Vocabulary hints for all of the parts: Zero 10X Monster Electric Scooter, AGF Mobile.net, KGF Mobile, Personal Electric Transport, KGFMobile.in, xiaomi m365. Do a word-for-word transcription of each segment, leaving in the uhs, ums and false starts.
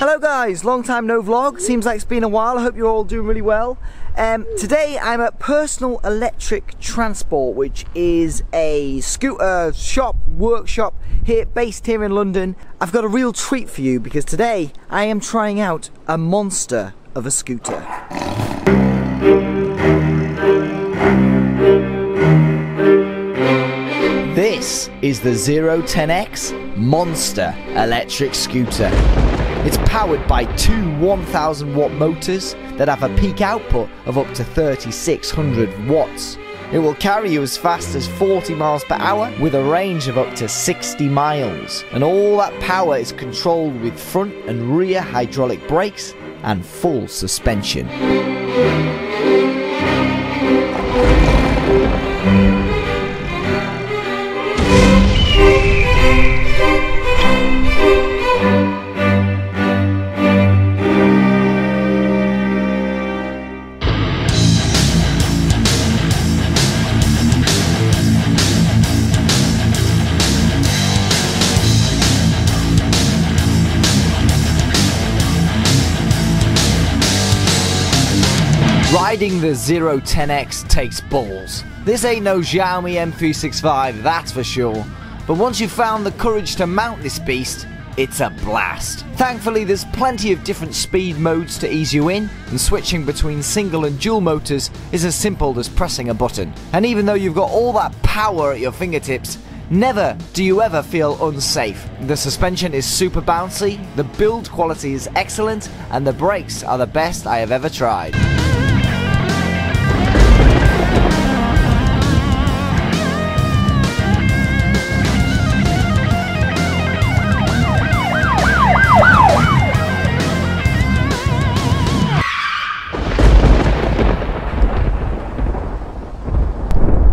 Hello guys, long time no vlog, seems like it's been a while. I hope you're all doing really well. Um, today I'm at Personal Electric Transport, which is a scooter shop, workshop here, based here in London. I've got a real treat for you because today I am trying out a monster of a scooter. This is the Zero ten X Monster Electric Scooter. It's powered by two one thousand watt motors that have a peak output of up to thirty-six hundred watts. It will carry you as fast as forty miles per hour with a range of up to sixty miles. And all that power is controlled with front and rear hydraulic brakes and full suspension. Riding the Zero ten X takes balls. This ain't no Xiaomi M three sixty-five, that's for sure. But once you've found the courage to mount this beast, it's a blast. Thankfully, there's plenty of different speed modes to ease you in, and switching between single and dual motors is as simple as pressing a button. And even though you've got all that power at your fingertips, never do you ever feel unsafe. The suspension is super bouncy, the build quality is excellent, and the brakes are the best I have ever tried.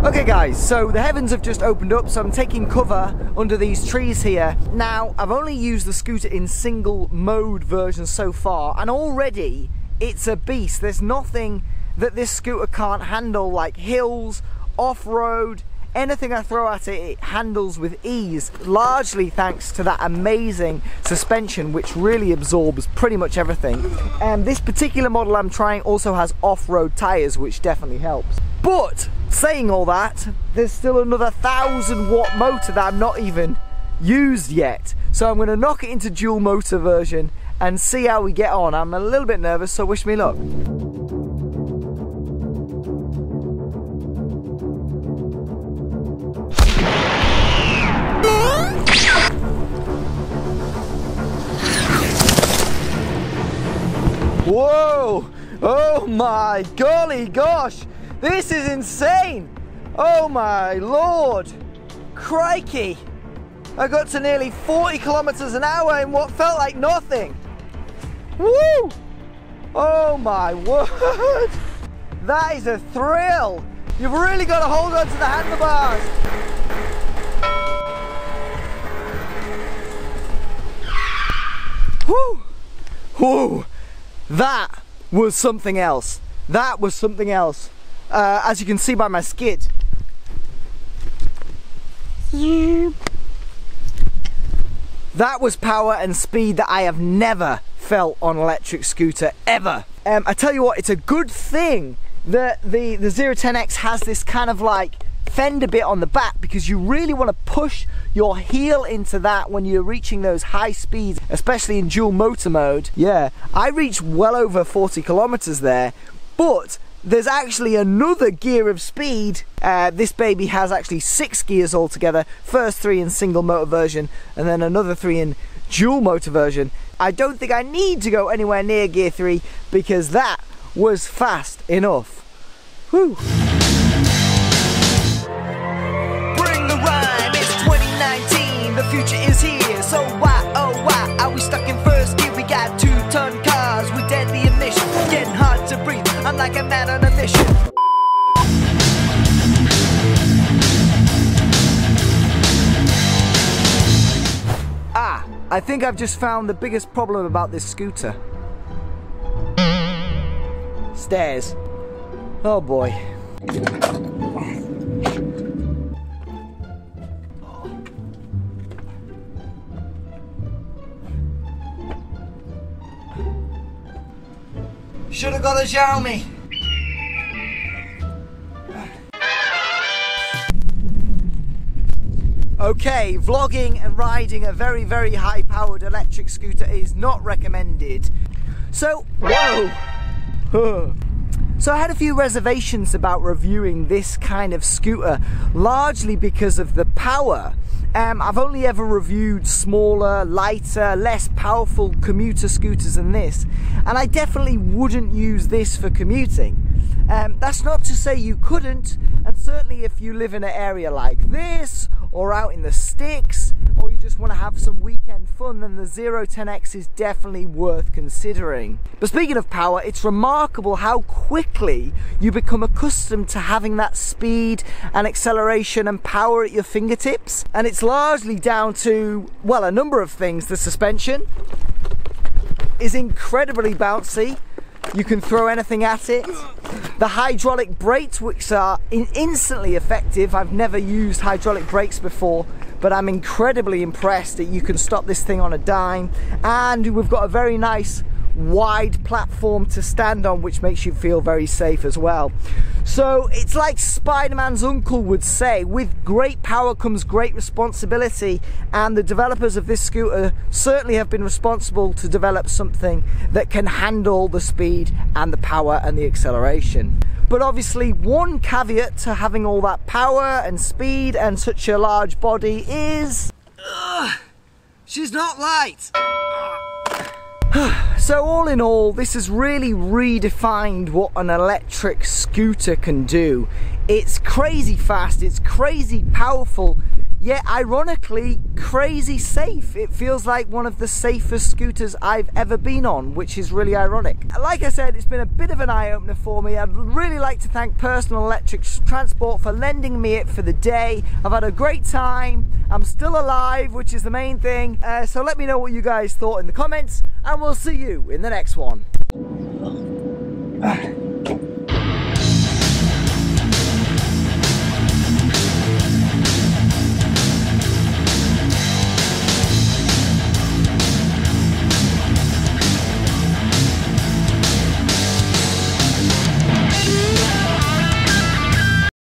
Okay guys, so the heavens have just opened up, so I'm taking cover under these trees here. Now, I've only used the scooter in single mode version so far, and already it's a beast. There's nothing that this scooter can't handle, like hills, off-road, anything I throw at it, it handles with ease, largely thanks to that amazing suspension which really absorbs pretty much everything. And um, this particular model I'm trying also has off-road tyres, which definitely helps. But, saying all that, there's still another one thousand watt motor that I've not even used yet. So I'm going to knock it into dual motor version and see how we get on. I'm a little bit nervous, so wish me luck. Whoa! Oh my golly gosh! This is insane! Oh my lord! Crikey! I got to nearly forty kilometers an hour in what felt like nothing! Woo! Oh my word! That is a thrill! You've really got to hold on to the handlebars! Woo! Woo! That was something else. That was something else. Uh, as you can see by my skid. Yeah. That was power and speed that I have never felt on an electric scooter, ever. Um, I tell you what, it's a good thing that the, the Zero ten X has this kind of like fender bit on the back, because you really want to push your heel into that when you're reaching those high speeds, especially in dual motor mode. Yeah, I reached well over forty kilometers there, but there's actually another gear of speed. Uh, this baby has actually six gears altogether. First three in single motor version, and then another three in dual motor version. I don't think I need to go anywhere near gear three because that was fast enough. Whew. The future is here, so why, oh why are we stuck in first gear? We got two-ton cars with deadly emissions, getting hard to breathe. I'm like a man on a mission. Ah, I think I've just found the biggest problem about this scooter. Stairs. Oh boy. Should have got a Xiaomi. Okay, vlogging and riding a very, very high powered electric scooter is not recommended. So, whoa! So I had a few reservations about reviewing this kind of scooter, largely because of the power. Um, I've only ever reviewed smaller, lighter, less powerful commuter scooters than this, and I definitely wouldn't use this for commuting. Um, that's not to say you couldn't, and certainly if you live in an area like this, or out in the sticks, or you just want to have some weekend fun, then the Zero ten X is definitely worth considering. But speaking of power, it's remarkable how quickly you become accustomed to having that speed and acceleration and power at your fingertips, and it's largely down to, well, a number of things. The suspension is incredibly bouncy. You can throw anything at it. The hydraulic brakes, which are in instantly effective. I've never used hydraulic brakes before, but I'm incredibly impressed that you can stop this thing on a dime. And we've got a very nice wide platform to stand on, which makes you feel very safe as well. So it's like Spider-Man's uncle would say, with great power comes great responsibility, and the developers of this scooter certainly have been responsible to develop something that can handle the speed and the power and the acceleration. But obviously one caveat to having all that power and speed and such a large body is... Ugh, she's not light! So all in all, this has really redefined what an electric scooter can do. It's crazy fast, it's crazy powerful, yet ironically crazy safe. It feels like one of the safest scooters I've ever been on, which is really ironic. Like I said, it's been a bit of an eye-opener for me. I'd really like to thank Personal Electric Transport for lending me it for the day. I've had a great time. I'm still alive, which is the main thing. Uh, so let me know what you guys thought in the comments, and we'll see you in the next one.